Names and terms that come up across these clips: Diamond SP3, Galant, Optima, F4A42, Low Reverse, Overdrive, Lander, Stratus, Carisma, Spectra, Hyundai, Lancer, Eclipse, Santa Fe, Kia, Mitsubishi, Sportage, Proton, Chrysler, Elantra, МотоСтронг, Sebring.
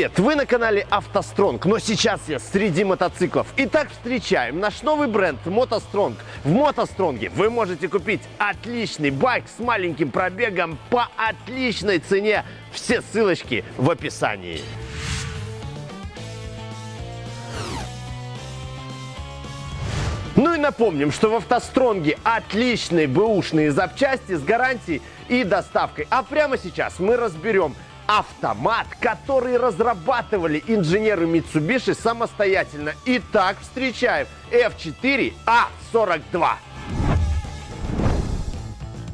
Привет! Вы на канале АвтоСтронг, но сейчас я среди мотоциклов. Итак, встречаем наш новый бренд МотоСтронг. В МотоСтронге вы можете купить отличный байк с маленьким пробегом по отличной цене. Все ссылочки в описании. Ну и напомним, что в АвтоСтронге отличные бэушные запчасти с гарантией и доставкой. А прямо сейчас мы разберем автомат, который разрабатывали инженеры Mitsubishi самостоятельно. Итак, встречаем F4A42.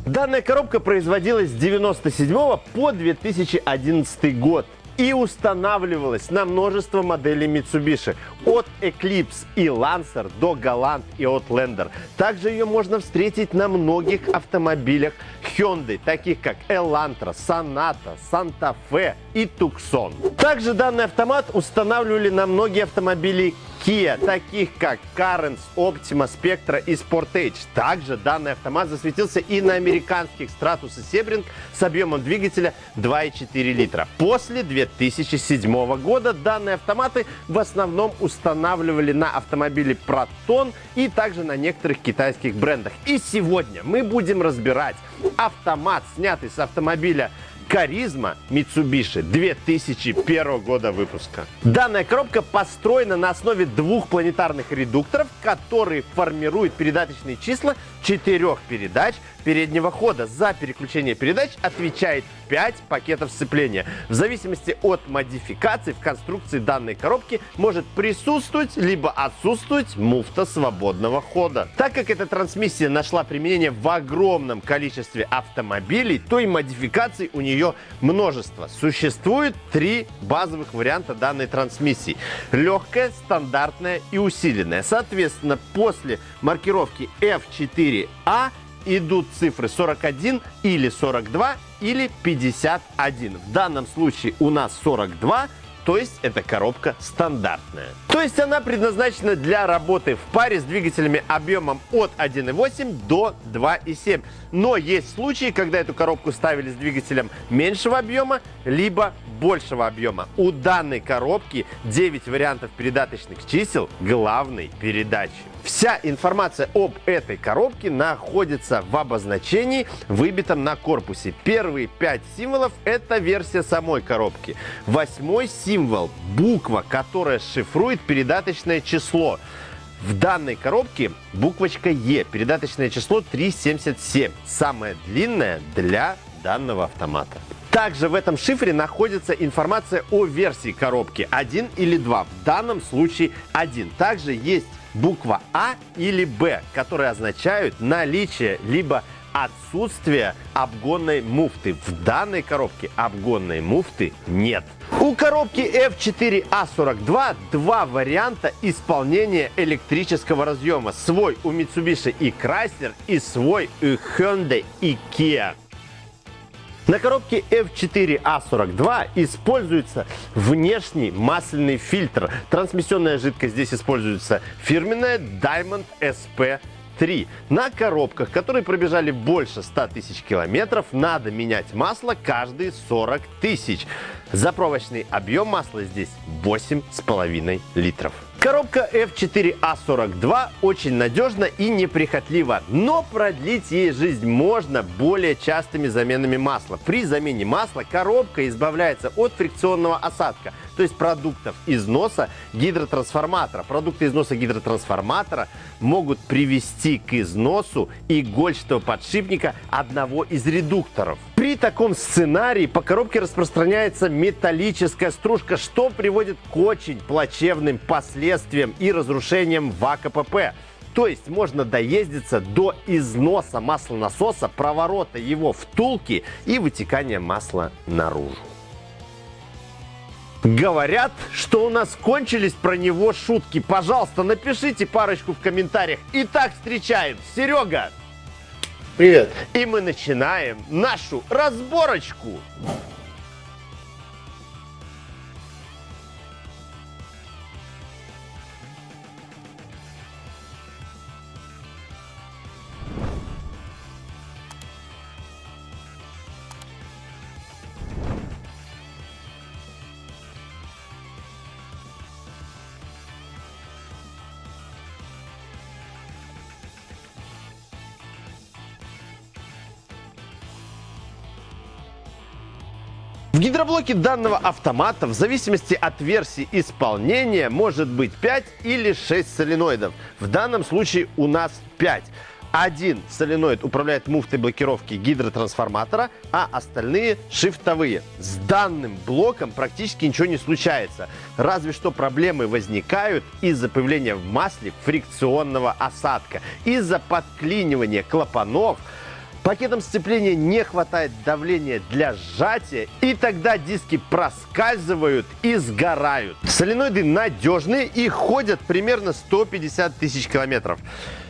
Данная коробка производилась с 1997 по 2011 год и устанавливалась на множество моделей Mitsubishi. От Eclipse и Lancer до Galant и от Lander. Также ее можно встретить на многих автомобилях Hyundai, таких как Elantra, Sonata, Santa Fe и Tucson. Также данный автомат устанавливали на многие автомобили Kia, таких как Carens, Optima, Spectra и Sportage. Также данный автомат засветился и на американских Stratus и Sebring с объемом двигателя 2,4 литра. После 2007 года данные автоматы в основном устанавливали на автомобиле Proton и также на некоторых китайских брендах. И сегодня мы будем разбирать автомат, снятый с автомобиля Carisma Mitsubishi 2001 года выпуска. Данная коробка построена на основе двух планетарных редукторов, которые формируют передаточные числа 4 передач переднего хода. За переключение передач отвечает 5 пакетов сцепления. В зависимости от модификации в конструкции данной коробки может присутствовать либо отсутствовать муфта свободного хода. Так как эта трансмиссия нашла применение в огромном количестве автомобилей, то и модификаций у нее множество. Существует 3 базовых варианта данной трансмиссии: легкая, стандартная и усиленная. Соответственно, после маркировки F4A идут цифры 41 или 42 или 51. В данном случае у нас 42. То есть эта коробка стандартная. То есть она предназначена для работы в паре с двигателями объемом от 1,8 до 2,7. Но есть случаи, когда эту коробку ставили с двигателем меньшего объема, либо большего объема. У данной коробки 9 вариантов передаточных чисел главной передачи. Вся информация об этой коробке находится в обозначении, выбитом на корпусе. Первые 5 символов – это версия самой коробки. 8-й символ – буква, которая шифрует передаточное число. В данной коробке буквочка Е, передаточное число 377, самое длинное для данного автомата. Также в этом шифре находится информация о версии коробки 1 или 2, в данном случае 1. Также есть буква А или Б, которые означают наличие либо отсутствие обгонной муфты. В данной коробке обгонной муфты нет. У коробки F4A42 два варианта исполнения электрического разъема. Свой у Mitsubishi и Chrysler и свой у Hyundai и Kia. На коробке F4A42 используется внешний масляный фильтр. Трансмиссионная жидкость здесь используется фирменная Diamond SP3. На коробках, которые пробежали больше 100 тысяч километров, надо менять масло каждые 40 тысяч. Заправочный объем масла здесь 8,5 литров. Коробка F4A42 очень надежна и неприхотлива, но продлить ей жизнь можно более частыми заменами масла. При замене масла коробка избавляется от фрикционного осадка, то есть продуктов износа гидротрансформатора. Продукты износа гидротрансформатора могут привести к износу игольчатого подшипника одного из редукторов. При таком сценарии по коробке распространяется металлическая стружка, что приводит к очень плачевным последствиям и разрушениям в АКПП. То есть можно доездиться до износа маслонасоса, проворота его втулки и вытекания масла наружу. Говорят, что у нас кончились про него шутки. Пожалуйста, напишите парочку в комментариях. Итак, встречаем, Серега! Привет! И мы начинаем нашу разборочку! В гидроблоке данного автомата в зависимости от версии исполнения может быть 5 или 6 соленоидов. В данном случае у нас 5. Один соленоид управляет муфтой блокировки гидротрансформатора, а остальные шифтовые. С данным блоком практически ничего не случается, разве что проблемы возникают из-за появления в масле фрикционного осадка, из-за подклинивания клапанов. Пакетом сцепления не хватает давления для сжатия, и тогда диски проскальзывают и сгорают. Соленоиды надежные и ходят примерно 150 тысяч километров.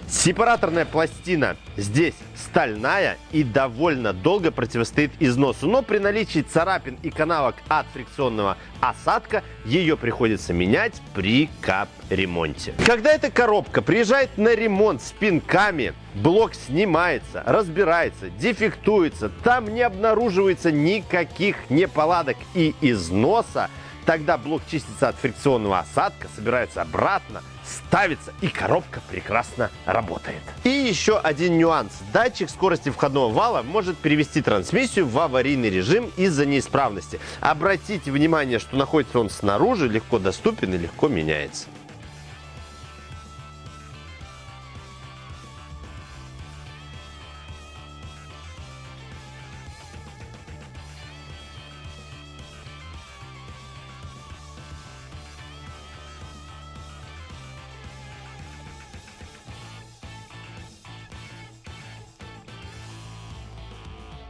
Сепараторная пластина здесь стальная и довольно долго противостоит износу, но при наличии царапин и канавок от фрикционного осадка ее приходится менять при капремонте. Когда эта коробка приезжает на ремонт с пинками, блок снимается, разбирается, дефектуется, там не обнаруживается никаких неполадок и износа, тогда блок чистится от фрикционного осадка, собирается обратно, ставится, и коробка прекрасно работает. И еще один нюанс. Датчик скорости входного вала может перевести трансмиссию в аварийный режим из-за неисправности. Обратите внимание, что находится он снаружи, легко доступен и легко меняется.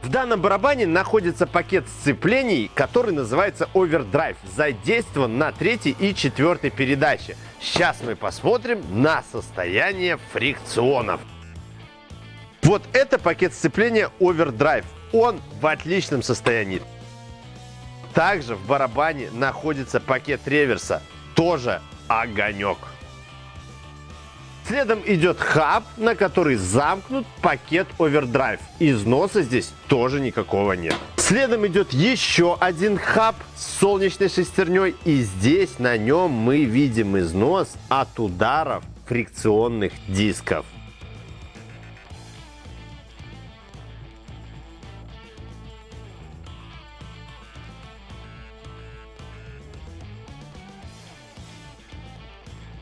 В данном барабане находится пакет сцеплений, который называется Overdrive, задействован на 3-й и 4-й передаче. Сейчас мы посмотрим на состояние фрикционов. Вот это пакет сцепления Overdrive. Он в отличном состоянии. Также в барабане находится пакет реверса. Тоже огонек. Следом идет хаб, на который замкнут пакет Overdrive. Износа здесь тоже никакого нет. Следом идет еще один хаб с солнечной шестерней. И здесь на нем мы видим износ от ударов фрикционных дисков.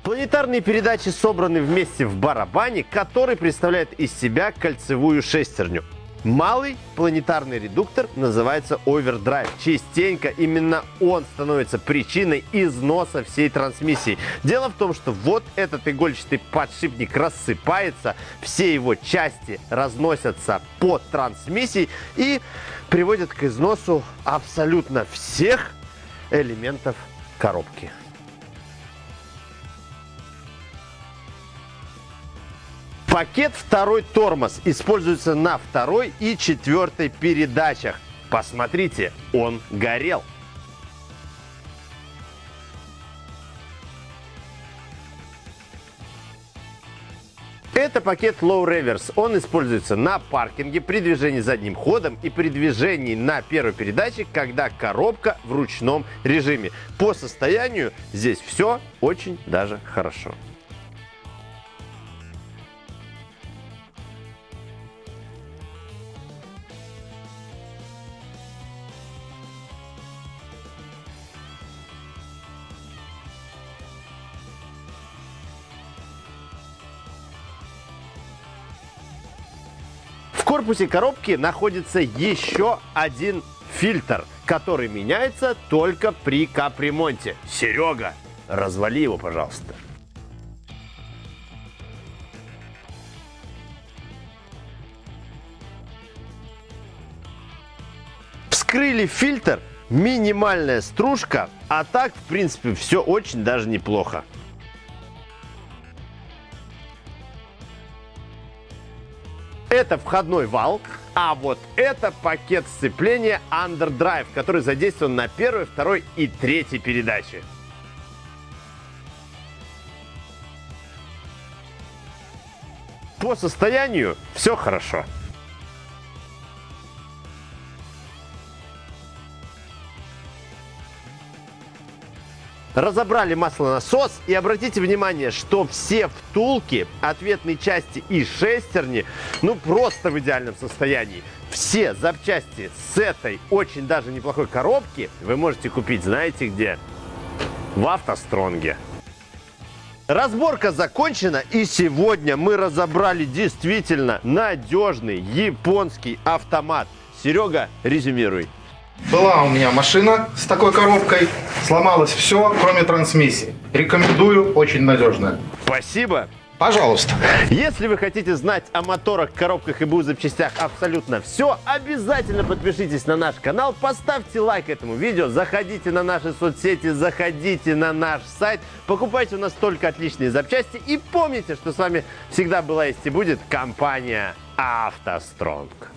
Планетарные передачи собраны вместе в барабане, который представляет из себя кольцевую шестерню. Малый планетарный редуктор называется Overdrive. Частенько именно он становится причиной износа всей трансмиссии. Дело в том, что вот этот игольчатый подшипник рассыпается, все его части разносятся по трансмиссии и приводят к износу абсолютно всех элементов коробки. Пакет «Второй тормоз» используется на 2-й и 4-й передачах. Посмотрите, он горел. Это пакет Low Reverse. Он используется на паркинге, при движении задним ходом и при движении на 1-й передаче, когда коробка в ручном режиме. По состоянию здесь все очень даже хорошо. В корпусе коробки находится еще один фильтр, который меняется только при капремонте. Серега, развали его, пожалуйста. Вскрыли фильтр, минимальная стружка, а так, в принципе, все очень даже неплохо. Это входной вал, а вот это пакет сцепления Underdrive, который задействован на 1-й, 2-й и 3-й передаче. По состоянию все хорошо. Разобрали маслонасос, и обратите внимание, что все втулки, ответные части и шестерни, ну просто в идеальном состоянии. Все запчасти с этой очень даже неплохой коробки вы можете купить, знаете где? В АвтоСтронге. Разборка закончена, и сегодня мы разобрали действительно надежный японский автомат. Серега, резюмируй. Была у меня машина с такой коробкой, сломалось все, кроме трансмиссии. Рекомендую, очень надежная. Спасибо. Пожалуйста. Если вы хотите знать о моторах, коробках и БУ запчастях абсолютно все, обязательно подпишитесь на наш канал, поставьте лайк этому видео, заходите на наши соцсети, заходите на наш сайт, покупайте у нас только отличные запчасти и помните, что с вами всегда была есть и будет компания АвтоСтронг.